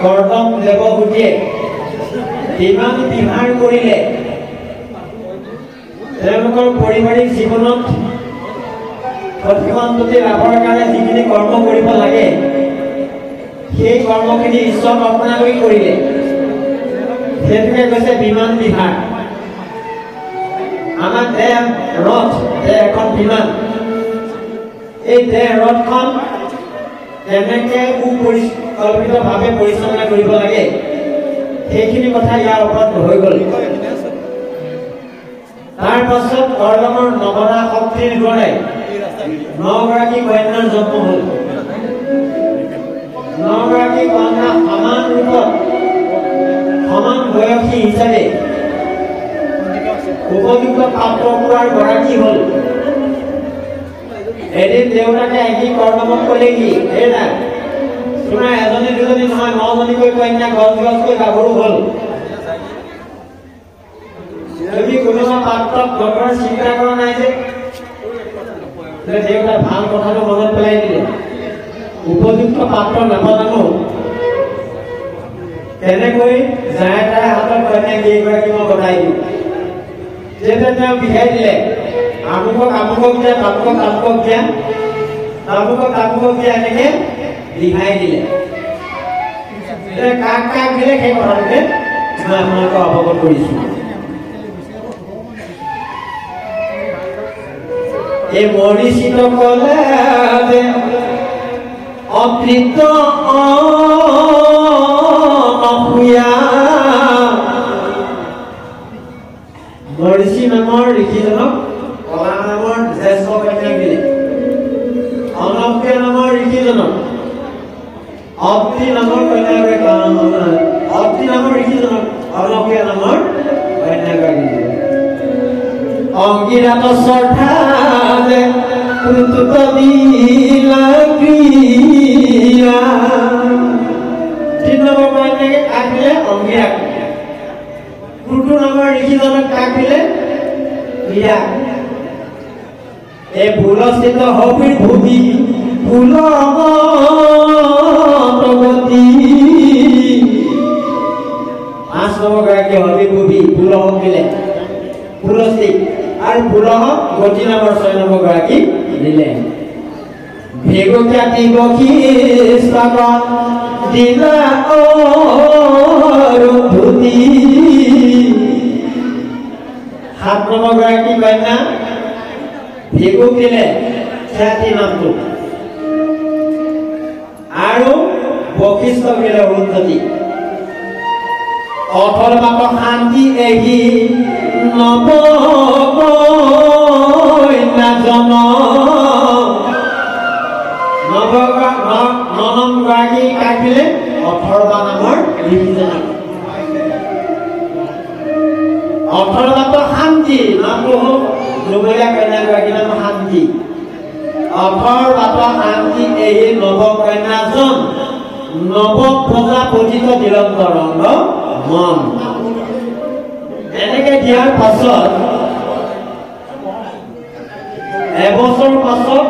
Korong lebo hudiye, timang bihar kurile, dalam kor pori-pori sikonot, pertama tuh lapor karena sini kormo pori lagi, he kormo kini isom apna kui kurile, seperti kese bimang bihar, amat deh rot deh kon bimang, ini deh rot kon যেনেকে উপকল্পিত ভাবে পরিচালনা কৰিব লাগে সেইখিনি কথা ইয়াৰ ওপৰত হৈ গল তাৰ পাছত কৰ্ণমৰ নগৰা শক্তিৰ গড়ে নগৰাকী কন্যাৰ জন্ম হ'ল নগৰাকী কন্যা সমান ৰূপত সমান বয়সী হিচাপে উপযুক্ত প্ৰাপ্ত কৰাৰ গৰাকী হ'ল এদিন দেউতাকে আহি কৰ্ণমক কলে কি এৰা শুনা এজনী দুজনী নহয় নজনীকৈ কন্যা গছ গছকৈ গাভৰু হল যদি কোনোবা পাত্ৰক ঘটনাৰ চিন্তা কৰা নাই যে দেউতা ভাল কথাটো মনত পেলাই দিলে উপযুক্ত পাত্ৰ নাপাজানো তেনেকৈ যায় তাই হাতত কন্যা কেইগৰাকী মই গতাই দিওঁ যেতিয়া তেওঁ বিহাই দিলে আমুকক দিয়া এনেকে লিখাই দিলে কাক কাক দিলে সেই কথাটোকে মই আপোনালোকে অৱগত কৰিছো এই মৰিচিত কলে অতৃপ্ত অসূয়া মৰিচি নামৰ ঋষিজনক অংগিৰাত চঠালে পুতুত দিলা ক্ৰিয়া তিন নম্বৰ কন্যাকে কাক দিলে অংগিৰাক পুতু নামৰ ঋষিজনক কাক দিলে বিৰাক এ ভুলস্থিত হবিৰ ভূমি ভুল অগতগতি পাঁচ নম্বৰ গৰাকী হবিৰ ভূমি ভুল হবিলে ভুলস্থিত আৰু পুৰহ গতি নামৰ 6 নম্বৰ গৰাকী দিলে ভেগক্যাতি বখিস্তাক দিলা অৰুধুতি 7 নম্বৰ গৰাকী কন্যা ভেগক দিলে খ্যাতি নামটো আৰু বখিস্তক দিলে অৰুধুতি অথৰ বাপ শান্তি এহি নব কন্যাজন ননম গৰাকী কাক দিলে অথৰ্বা নামৰ ঋষিজনক অথৰ্বাটো শান্তি নামটো হ'ল দুবলীয়া কন্যাগৰাকীৰ নাম শান্তি অথৰ্বাটো শান্তি এই নৱ কন্যাজন নৱ প্ৰজাপতিত নিৰন্তৰ অংগ মন এনেকে দিয়াৰ পাছত এবছৰ পাছত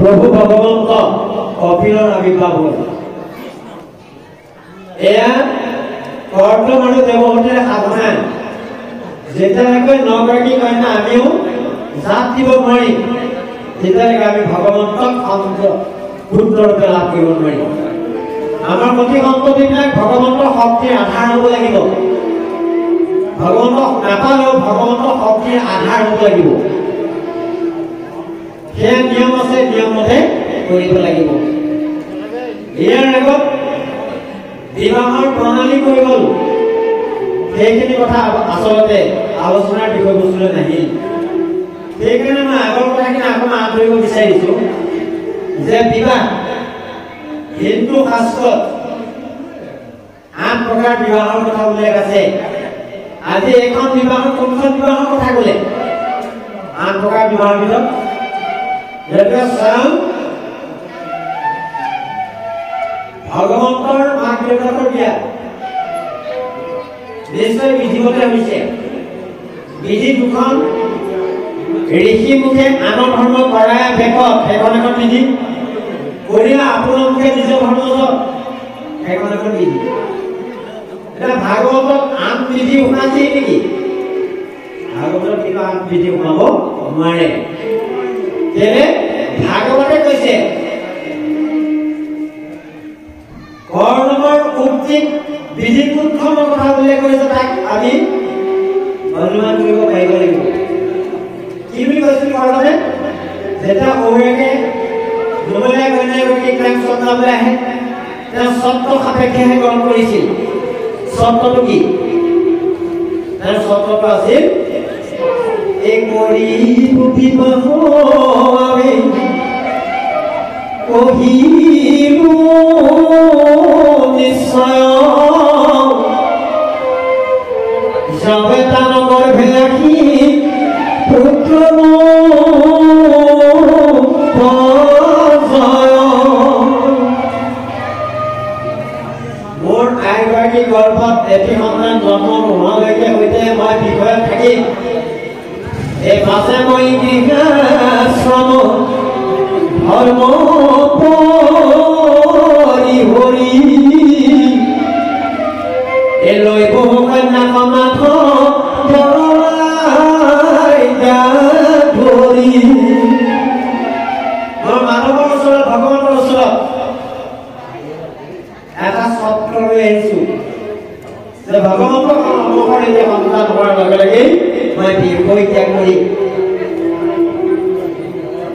প্ৰভু ভগৱন্ত কপিলৰ আবিৰ্ভাৱ হ'ল এয়া কৰ্ণ আৰু দেৱহতীৰ সাধনা যেতিয়ালৈকে নগৰাকী কন্যা আমিও জাত দিব নোৱাৰিম তেতিয়ালৈকে আমি ভগৱন্তক পুত্ৰৰূপে লাভ কৰিব নোৱাৰিম আমাৰ প্ৰতি সন্ততিবিলাক ভগৱন্তৰ শক্তিৰ আধাৰ হ'ব লাগিব ভগৱানক নাপালেও ভগৱন্তৰ শক্তিৰ আধাৰ হ'ব লাগিব সেয়া নিয়ম আছে নিয়মতে কৰিব লাগিব ইয়াৰ আগত বিবাহৰ প্ৰণালী কৈ গ'ল সেইখিনি কথা আচলতে আলোচনাৰ বিষয়বস্তুলৈ নাহিল সেইকাৰণে মই আগৰ কথাখিনি আপোনাৰ আঁতৰিব বিচাৰিছোঁ যে বিবাহ হিন্দু শাস্ত্ৰত 8 প্ৰকাৰ বিবাহৰ কথা উল্লেখ আছে আজি এখন বিবাহৰ কোনখন বিবাহৰ কথা ক'লে 8 প্ৰকাৰ বিবাহৰ ভিতৰত যেনে স্বয়ং ভগৱন্তৰ মাক দেউতাকৰ বিয়া নিশ্চয় বিধিমতে হৈছে বিধি দুখন ঋষি মুখে আন ধৰ্ম কৰা বেকত সেইখন এখন বিধি কৰিয়া আপোনাৰ মুখে নিজৰ ধৰ্ম 100번 이기. 그러니까 바로는 안 비디오 하지 이기. 바로는 비가 안 비디오 하고 엄마네. 얘네 바로한테 그지. 거울을 움직 비디오 컴을 하고래 그래서 딱 아니. 얼마나 그리고 배거리고. 이미 그것을 말하면 제가 오해게. Mulai mulai mulai klang soto mulai, dan soto kpk yang orang polisi, soto lagi, dan soto pasir, ekori bukti bahwa, kohimu niscaya, sampai tanam berbelaki, bertemu. Golput itu hanya zaman rumah lagi itu malah dibuat lagi. Bahasa ini semua hormat hari-hari. Eloi bukan nama mata jalan hari. Bermakna surat bagaimana surat? Atas faktor itu. Sebagaimana kalau orang yang mantan orang lagi mati boleh cakap ni.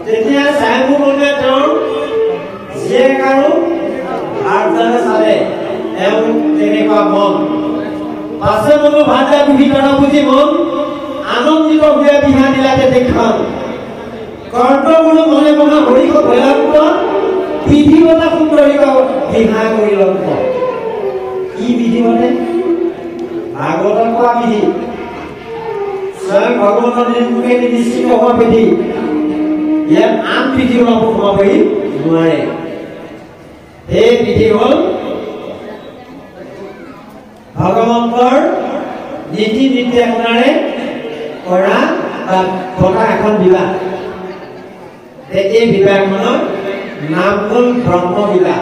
Jadi saya bukannya tahu siapa tu, artinya sahaja. Yang ini kau mom. Pasal mulu bahasa bukti mana bukti mom. Anom juga dia pihak dilatih dekat. Kantor mulu mana mana beri kau bela kita, bukti mana pun beri kau pihak beri kita. Ini bukti mana? Agotan kami di, saya agotan ini bukan di sini orang pergi, yang ambil dia orang pergi, mana? Hei pergi orang, bagaimana per, niti niti yang mana? Orang kota akan bila, tetapi bila mana? Nampun Brahmo bila,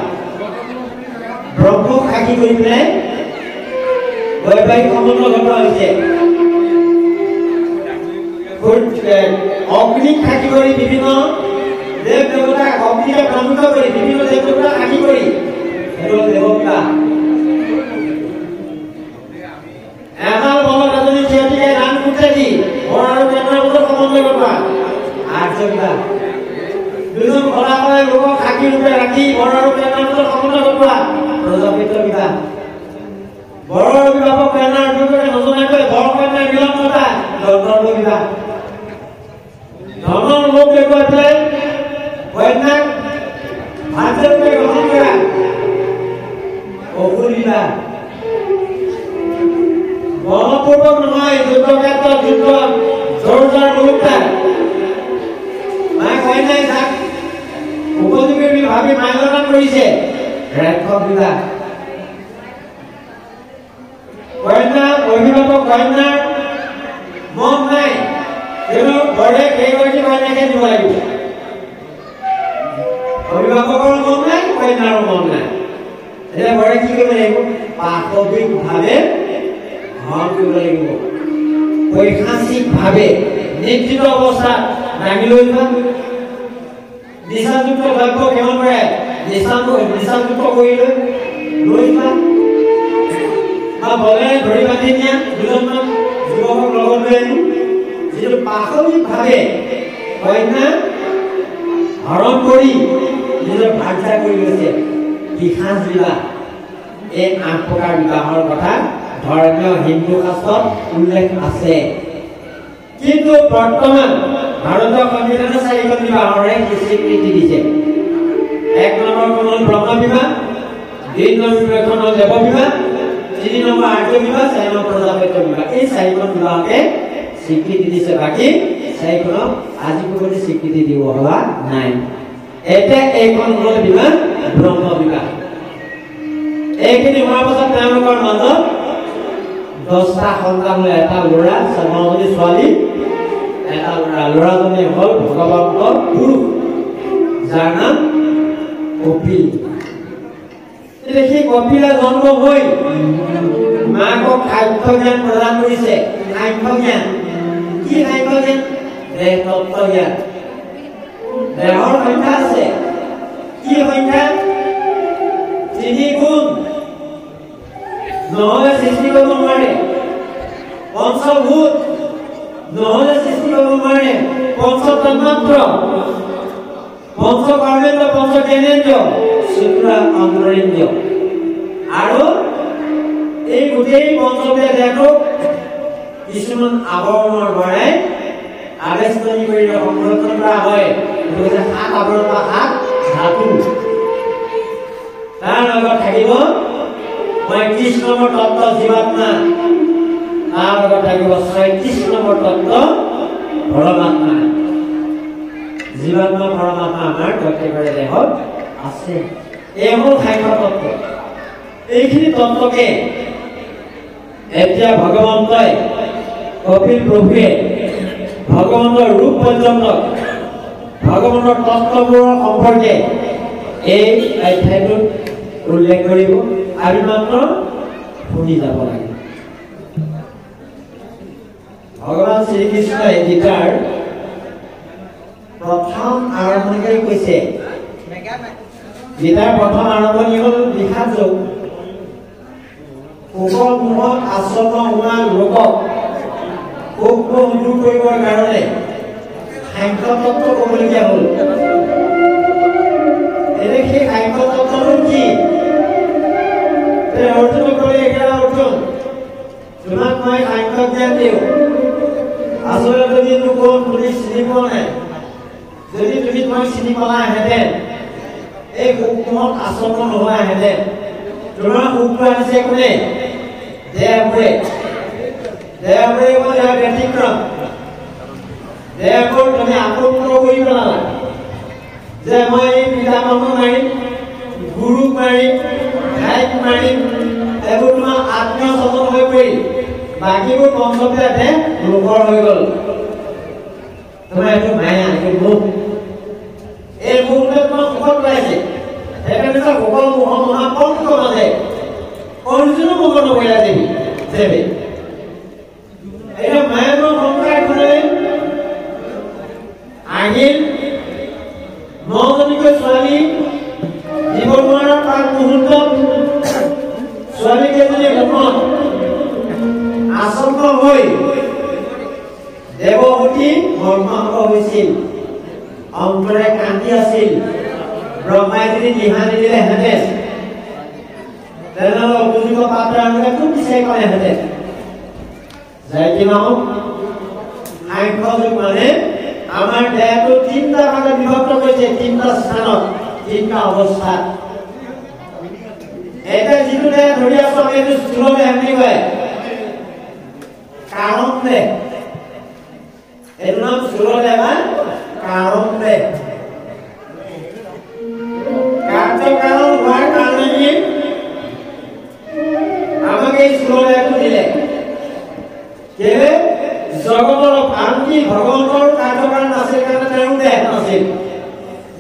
Brahmo kaki kiri mana? Baik-baik kamu nak apa aje? Good, opening kategori bimino, lepas itu opening kamu tak boleh bimino lepas itu kategori, lepas itu apa? Emal bawa kata ni siapa yang ramai putera di, orang yang ramai putera kamu tak apa? Arjun dah. Dulu orang ramai lupa kaki lupa kaki, orang yang ramai putera kamu tak apa? Rosak itu kita. Borong kita apa pernah dulu kan maksudnya tu borong pernah bilang kita dorong tu kita, dorong lom lepas tu pernah macam tu dorong kita, over kita, borong potong naik jutong kita jutong jorjor dulu kita, macam mana kita, upah tu kita bahagian macam mana tu isi, rekod kita. Karena orang itu karena mohonlah, kalau bade keluarga mana yang dua itu, orang itu kalau mohonlah, karena orang mohonlah, jadi bade kita mana itu, pakai bahabe, harus juga itu, koi khasi bahabe, nikmat dosa, nangilu itu, nisam itu kalau kau mana, nisam itu kau itu, lupa. अब बोले बड़ी बातें क्या जुलम ना जुबान को लोगों ने जिस पाखों में भागे वही ना हराम कोड़ी जिस भागता कोड़ी वैसे दिखांस बिला एक आंखों का बिगाड़ बता धर्म और हिंदू का सब उल्लेख आसे किंतु वर्तमान भारत का विधान साहित्य का बिगाड़ है किसी की दीजिए एक नंबर को नल ब्रह्मा बिमा एक नंबर को नल देवा बिमा Jadi nama ada juga saya mahu perlahan juga. Ini saya pun bilang sikit ini sebagi saya pun asyik pun sikit ini wala nine. Eta ekon mula bilang Brahma bilang. Ekin mana pasal nama kau mana? Dosa hongkang leta lora semua ini suali. Eta lora tu ni hol bukan hol buruk. Jangan kopi. Jadi si gopila jongo boy, mako kaitongnya perang risek, kaitongnya, rektotonya, rekor kontase, kontase, jadi gun, nohole sisi kebumare, konsol gun, nohole sisi kebumare, konsol tanmatro, konsol karnendo, konsol genendo. Sutra Amrendyo, aro, ini budaya konsepnya dekho, Islam agama berbeda, agak sedikit berbeda, konsepnya berbeda, budaya hat berbeda, hat satu. Dan agak tergibo, baik Islam bertata jiwatna, agak tergibo baik Islam bertata beramatna, jiwatna beramatna, agak tergibo dekho. আছে এমন সাইকল তত্ত্ব এইখিনি তত্ত্বকে এতিয়া ভগৱন্তই কপিল প্ৰভুৱে ভগৱন্তৰ ৰূপ পৰ্যন্ত ভগৱন্তৰ তত্ত্ববোৰৰ সম্পৰ্কে এই অধ্যায়টো উল্লেখ কৰিব আৰু মাত্ৰ শুনি যাব লাগে ভগৱান শ্ৰীকৃষ্ণই গীতাৰ প্ৰথম আৰম্ভণিতে কৈছে গীতাৰ প্ৰথম আৰম্ভণি হ'ল লিখা যোগ উপৰ মুহত আচৰণ হোৱা লোকক সূক্ষ্ম উদ্যোগ কৰিবৰ কাৰণে সাংখ্য তত্ত্ব ক'বলগীয়া হ'ল এনে সেই সাংখ্য তত্ত্বটো কি অৰ্জুনে ক'লে একেৰা অৰ্জুন তোমাক মই সাংখ্য জ্ঞান দিওঁ আচলতে যদি তুমি চিনি পোৱা নাই যদি তুমি তোমাক চিনি পালাহেঁতেন এই হুকুমত আচৰণ নোহোৱা হেঁতেন তোমাৰ হুকুম আছে কোনে দেৱৰে মই ইয়াৰ ব্যতিক্ৰম দেৱৰ তুমি আক্ৰমণ কৰি পেলালা যে মই এই পিতা মানুহ মাৰিম গুৰুক মাৰিম ভাইক মাৰিম এইবোৰ তোমাৰ আত্মসচেতন হৈ পৰিল বাকীবোৰ পঞ্চমতে লোকৰ হৈ গ'ল তোমাৰ এইটো মায়া এইটো লোক এই মুহূৰ্তত মই সুখত পাইছে সেইকাৰণে সকল মোহ মহাপন মাজে অৰ্জুনো মুখত মহিলা দেৱী দেৱে এতিয়া মায়ানৰ সংসাৰখনে আহিল 9জনীকৈ ছোৱালী দিব নোৱাৰাৰ প্ৰাক মুহূৰ্তত ছোৱালীকেইজনী মুখত আচন্ন হৈ দেৱহতী মৰ্মাহত হৈছিল অন্তৰে কান্দি আছিল ব্ৰহ্মাই যদি দিহা নিদিলেহেঁতে তেনেহ'লে অভিযোগ পাত্ৰ আনতে খুব বিচাৰি পালেহেঁতে যাই কি নহওক সাংখ্য যোগ মানে আমাৰ দেহটো তিনিটা ভাগত বিভক্ত কৰিছে তিনিটা স্থানত তিনিটা অৱস্থাত এতিয়া যিটো দেহ ধৰি আছো আমি এইটো স্থূল দেহ বুলি কয় কাৰণ দেহ এইটো নাম স্থূল দেহ বা कारण है कार्य कारण हुआ कारण ये हमें इस लोग ऐसे दिले कि वे जगत और भारती भगवान और कार्य कारण नसीब करने नहीं दे नसीब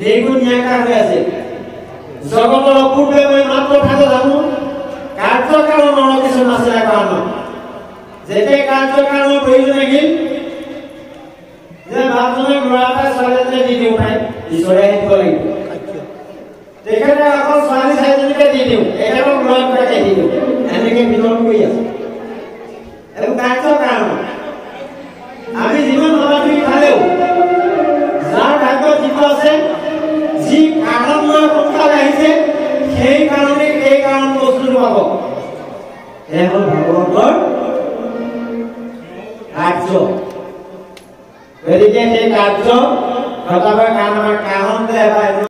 देखो न्याय कार्य ऐसे जगत और पूर्व में मात्र फायदा जानू कार्य कारण नॉन किसी नसीब कारण जैसे कार्य कारण भेज देंगे जब आप जो मुरादा साले ने दी दियो भाई इसोरे ही बोलेंगे देखा ना आपको साले साले ने क्या दी दियो एक ना मुरादा क्या दी दियो ऐसे के बिलोंग कोई है ऐसे काटो काम अभी जीवन हमारे भी खाले हो जार ढाको जीवन से जी कारण में कुंठा रही से कई कारण ने कई कारण को सुन रहा हो ऐसे भगवान को काटो Jadi, kita harus melakukan